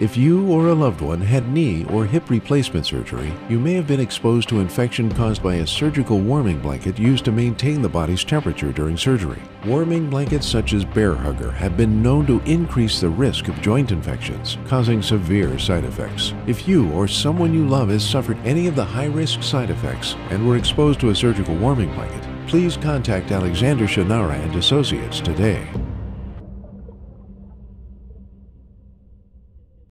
If you or a loved one had knee or hip replacement surgery, you may have been exposed to infection caused by a surgical warming blanket used to maintain the body's temperature during surgery. Warming blankets such as Bair Hugger have been known to increase the risk of joint infections, causing severe side effects. If you or someone you love has suffered any of the high-risk side effects and were exposed to a surgical warming blanket, please contact Alexander Shannara and Associates today.